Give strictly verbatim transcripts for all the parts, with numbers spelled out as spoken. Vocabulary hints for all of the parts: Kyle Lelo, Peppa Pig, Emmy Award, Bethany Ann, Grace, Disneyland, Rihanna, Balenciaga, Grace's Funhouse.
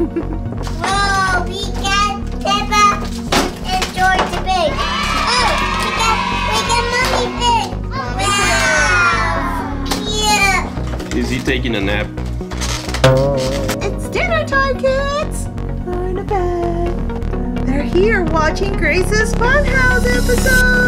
Whoa, we got Peppa and George Pig. Oh, we got, we got Mommy Pig. Wow. Yeah. Is he taking a nap? It's dinner time, kids. Going to bed. They're here watching Grace's Funhouse episode.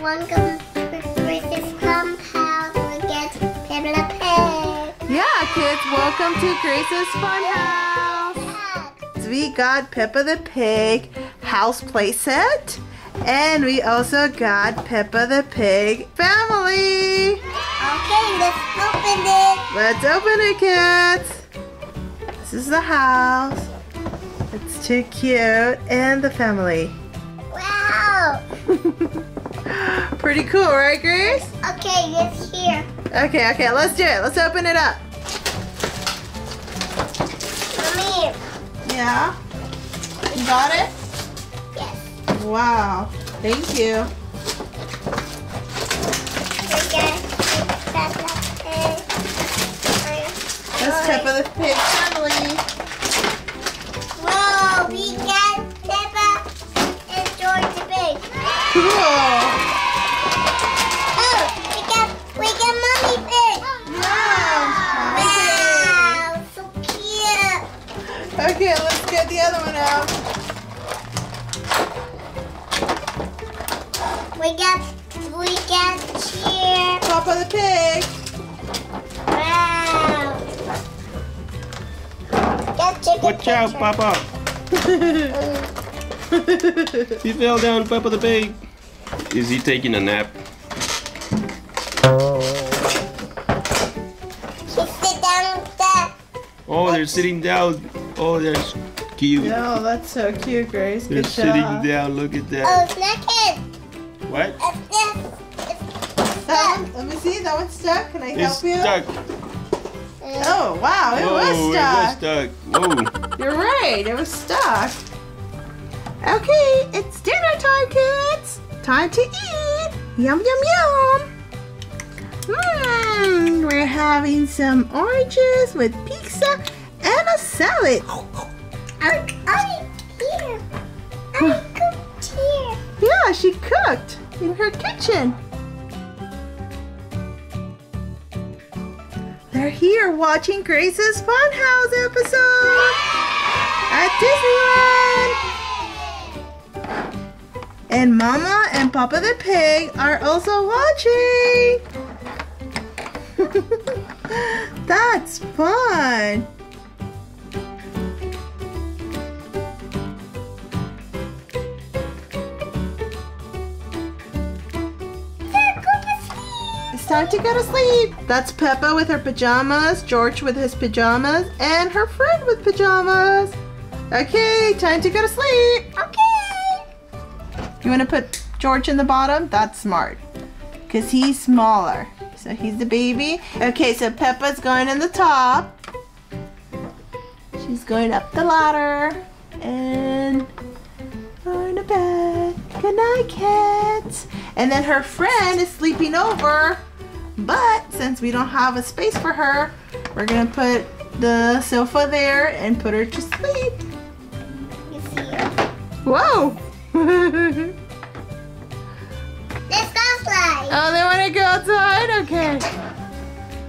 One goes to Grace's Funhouse and gets Peppa Pig. Yeah, kids, welcome to Grace's Funhouse. We got Peppa the Pig house playset, and we also got Peppa the Pig family. Okay, let's open it. Let's open it, kids. This is the house. It's too cute, and the family. Wow. Pretty cool, right, Grace? Okay, it's here. Okay, okay, let's do it. Let's open it up. Mommy. Yeah? You got it? Yes. Wow. Thank you. That's Peppa the Pig family. Whoa, we got Peppa and George the Pig. Cool. Okay, let's get the other one out. We got, we got here. Papa the Pig. Wow. That's a good Watch picture. out, Papa. mm. He fell down, Papa the Pig. Is he taking a nap? He sit down there. Oh, they're sitting down. Oh, that's cute. No, that's so cute, Grace. They're Good sitting job. down. Look at that. Oh, it's not What? It's, it's, it's that one, let me see. That one's stuck. Can I it's help you? Stuck. Oh, wow. It Whoa, was stuck. It was stuck. Whoa. You're right. It was stuck. Okay, it's dinner time, kids. Time to eat. Yum, yum, yum. Mmm. We're having some oranges with pizza. And a salad. I, I here. I cooked here. Yeah, she cooked in her kitchen. They're here watching Grace's Funhouse episode at Disneyland. And Mama and Papa the Pig are also watching. That's fun. Time to go to sleep. That's Peppa with her pajamas, George with his pajamas, and her friend with pajamas. Okay, time to go to sleep. Okay. You want to put George in the bottom? That's smart, because he's smaller. So he's the baby. Okay, so Peppa's going in the top. She's going up the ladder. And going to bed. Good night, kids. And then her friend is sleeping over. But since we don't have a space for her, we're going to put the sofa there and put her to sleep. You see her. Whoa! Let's go slide. Oh, they want to go outside? Okay.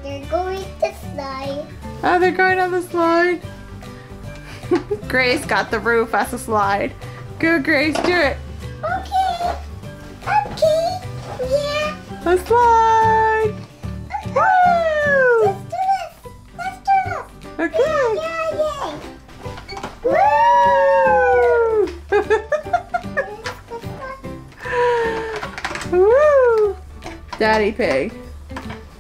They're going to slide. Oh, they're going on the slide. Grace got the roof as a slide. Go, Grace, do it. Okay. Okay. Yeah. Let's slide. Okay. Yeah, yeah. Woo! Woo! Daddy Pig.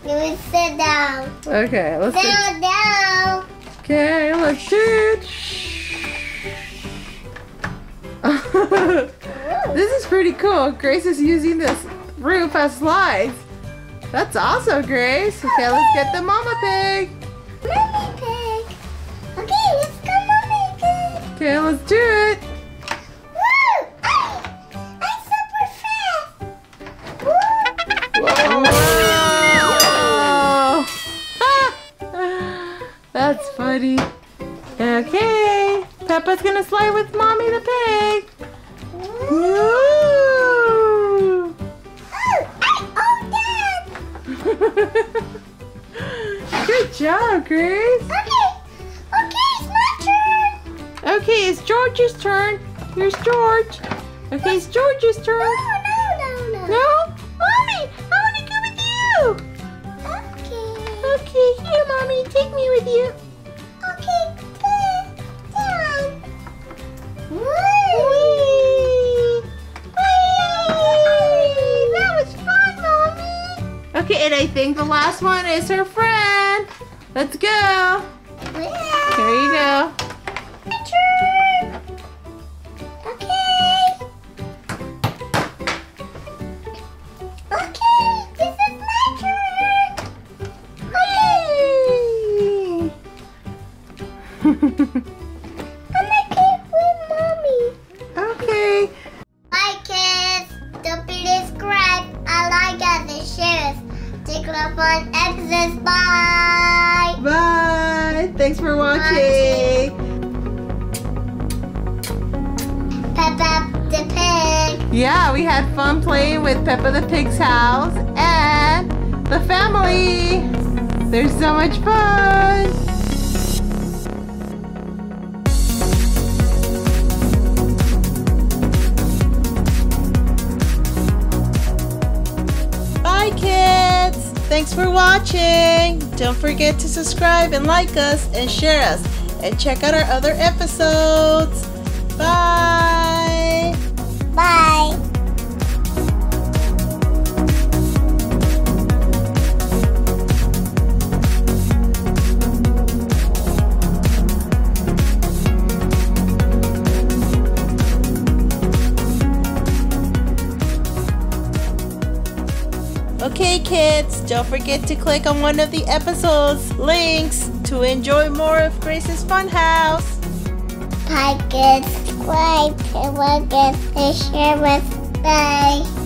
Let's sit down. Okay, let's sit down. down. Okay, let's do it. This is pretty cool. Grace is using this roof as slides. That's awesome, Grace. Okay, let's get the Mama Pig. Mommy Pig. Okay, let's go, Mommy Pig. Okay, let's do it. Woo! I, I'm super Peppa's gonna slide with Mommy the Pig. Woo! I owned that! Good job, Grace. Okay. Okay, it's my turn. Okay, it's George's turn. Here's George. Okay, it's George's turn. No, no, no, no. No? Mommy, I want to go with you. Okay. Okay, here, Mommy, take me with you. Okay, good. Down. Woo! Whee! Whee! That was fun, Mommy. Okay, and I think the last one is her friend. Let's go. Yeah. Here you go. My turn. Okay. Okay, this is my turn. Yay! I'm gonna play with Mommy. Okay. Like kids, don't be described. I like as the shoes. Take up on exes. Bye. Bye. Thanks for watching. Peppa the Pig. Yeah, we had fun playing with Peppa the Pig's house and the family. There's so much fun. Bye, kids. Thanks for watching. Don't forget to subscribe and like us and share us. And check out our other episodes. Bye. Bye. Okay, kids, don't forget to click on one of the episodes links to enjoy more of Grace's Funhouse. Like and subscribe and like and share with us. Bye.